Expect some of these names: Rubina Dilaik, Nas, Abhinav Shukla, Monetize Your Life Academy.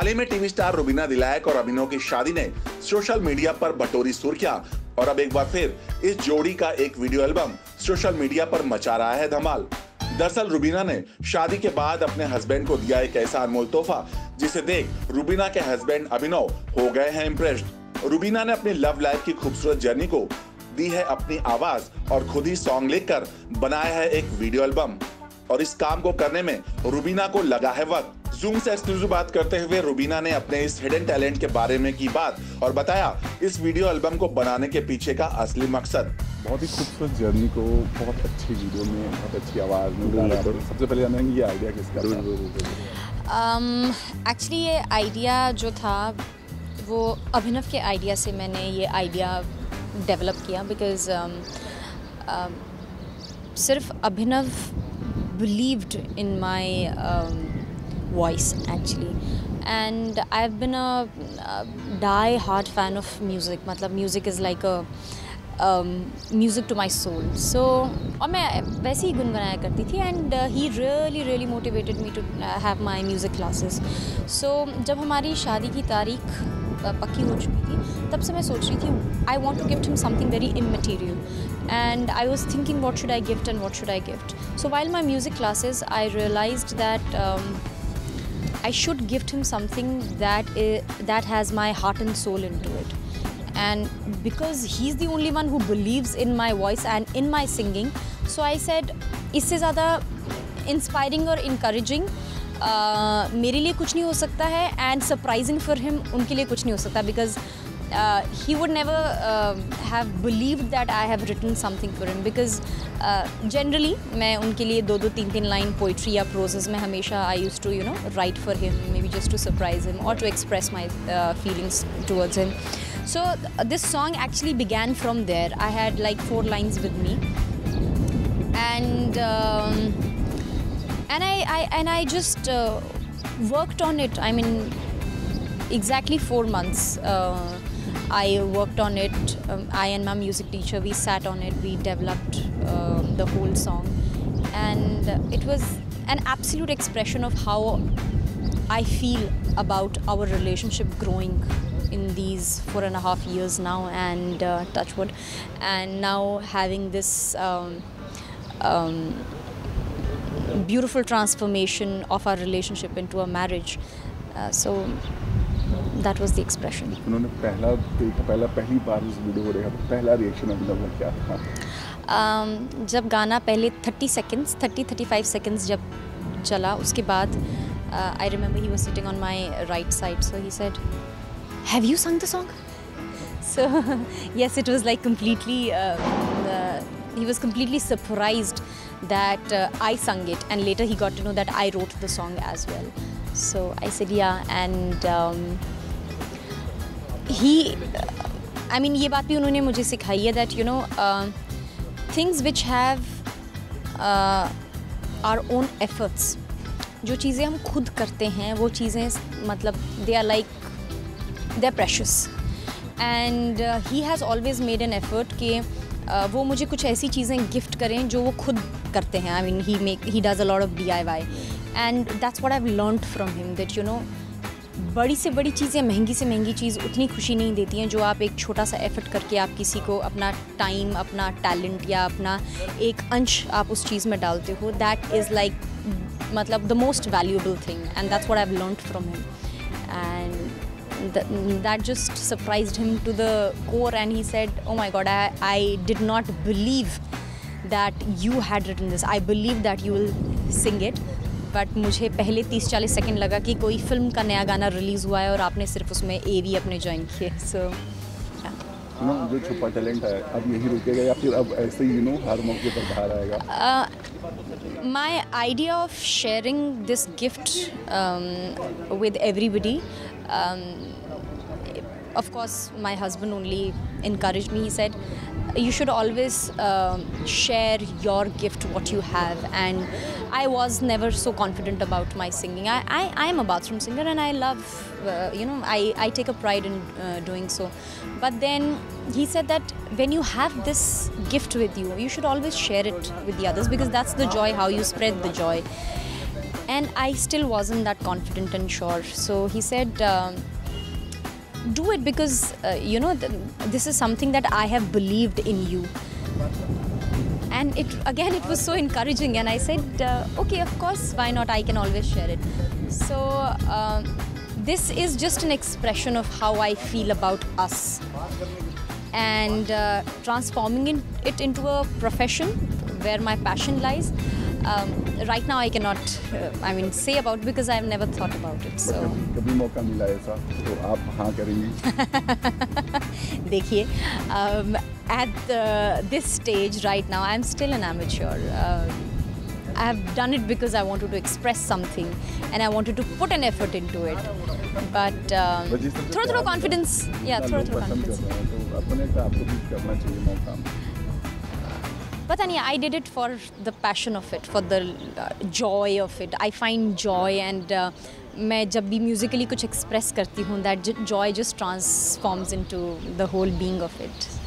हाल ही में TV star Rubina Dilaik और अभिनव की शादी ने सोशल मीडिया पर बटोरी सुर्खियां और अब एक बार फिर इस जोड़ी का एक वीडियो एल्बम सोशल मीडिया पर मचा रहा है धमाल। दरअसल रुबीना ने शादी के बाद अपने हस्बैंड को दिया एक ऐसा अनमोल तोहफा जिसे देख रुबीना के हस्बैंड अभिनव हो गए हैं इम्प्रेस्ड। रुबीना ने अपनी लव लाइफ की खूबसूरत जर्नी को दी है अपनी आवाज और खुद ही सॉन्ग लिखकर बनाया है एक वीडियो एल्बम और इस काम को करने में रुबीना को लगा है वक्त। जूम से एक्सक्लूसिव बात करते हुए रुबीना ने अपने इस हिडन टैलेंट के बारे में की बात और बताया इस वीडियो एल्बम को बनाने के पीछे का असली मकसद। बहुत ही खूबसूरत जर्नी को बहुत अच्छी वीडियो में, बहुत अच्छी आवाज में। सबसे पहले जानेंगे ये आइडिया किसका था? एक्चुअली ये आइडिया जो था वो अभिनव के आइडिया से मैंने ये आइडिया डेवलप किया बिकॉज सिर्फ अभिनव believed in my voice actually, and I've been a die-hard fan of music. मतलब music is like a music to my soul. So और मैं वैसे ही गुनगुनाया करती थी and he really motivated me to have my music classes. So जब हमारी शादी की तारीख पक्की हो चुकी थी तब से मैं सोच रही थी I want to gift him something very immaterial and I was thinking what should I gift and what should I gift. So while my music classes I realized that I should gift him something that has my heart and soul into it, and because he's the only one who believes in my voice and in my singing, so I said इससे ज़्यादा inspiring और encouraging मेरे लिए कुछ नहीं हो सकता है and surprising for him उनके लिए कुछ नहीं हो सकता because he would never have believed that I have written something for him because generally मैं उनके लिए दो दो तीन तीन line poetry या prose में हमेशा I used to write for him maybe just to surprise him or to express my feelings towards him. So this song actually began from there. I had like 4 lines with me and I just worked on it. I mean exactly 4 months. I worked on it. I and my music teacher, we sat on it. We developed the whole song, and it was an absolute expression of how I feel about our relationship growing in these 4.5 years now, and touch wood, and now having this beautiful transformation of our relationship into a marriage. So. That was the expression. उन्होंने पहली बार उस video को देखा तो पहला reaction अभिनव का क्या था? जब गाना पहले 30-35 seconds जब चला उसके बाद I remember he was sitting on my right side, so he said, "Have you sung the song?" So yes, it was like completely. He was completely surprised that I sung it, and later he got to know that I wrote the song as well. So I said yeah, and he, I mean ये बात भी उन्होंने मुझे सिखाई है that things which have our own efforts, जो चीज़ें हम खुद करते हैं वो चीज़ें मतलब they're precious, and he has always made an effort कि वो मुझे कुछ ऐसी चीज़ें गिफ्ट करें जो वो खुद करते हैं. I mean he does a lot of DIY, and that's what I've learnt from him that बड़ी से बड़ी चीज़ या महंगी से महंगी चीज़ उतनी खुशी नहीं देती हैं जो आप एक छोटा सा एफर्ट करके आप किसी को अपना टाइम, अपना टैलेंट या अपना एक अंश आप उस चीज़ में डालते हो. दैट इज़ लाइक मतलब the most valuable thing, and that's what I have learned from him, and that just surprised him to the core, and he said oh my god I did not believe that you had written this. I believe that you will sing it, but मुझे पहले 30-40 second लगा कि कोई film का नया गाना release हुआ है और आपने सिर्फ उसमें AV अपने ज्वाइन किए. सो जो छुपा टैलेंट है अब यही रुकेगा या फिर अब ऐसे ही हर मौके पर बाहर आएगा? My idea of sharing this gift with everybody, of course my husband only encouraged me. He said you should always share your gift, what you have, and I was never so confident about my singing. I am a bathroom singer and I love I take a pride in doing so, but then he said that when you have this gift with you, you should always share it with the others because that's the joy, how you spread the joy. and I still wasn't that confident and sure. So he said, do it because, you know, this is something that I have believed in you. And again, it was so encouraging, and I said, okay, of course, why not? I can always share it. So this is just an expression of how I feel about us. And transforming it into a profession where my passion lies, right now I cannot, I mean, say about, because I have never thought about it. So. कभी मौका मिला ऐसा तो आप हाँ करेंगी? देखिए, at this stage right now, I'm still an amateur. I have done it because I wanted to express something, and I wanted to put an effort into it. But थोड़ा-थोड़ा confidence, yeah, थोड़ा-थोड़ा confidence. But I did it for the passion of it, for the joy of it. I find joy, and मैं जब भी musically कुछ express करती हूँ, that joy just transforms into the whole being of it.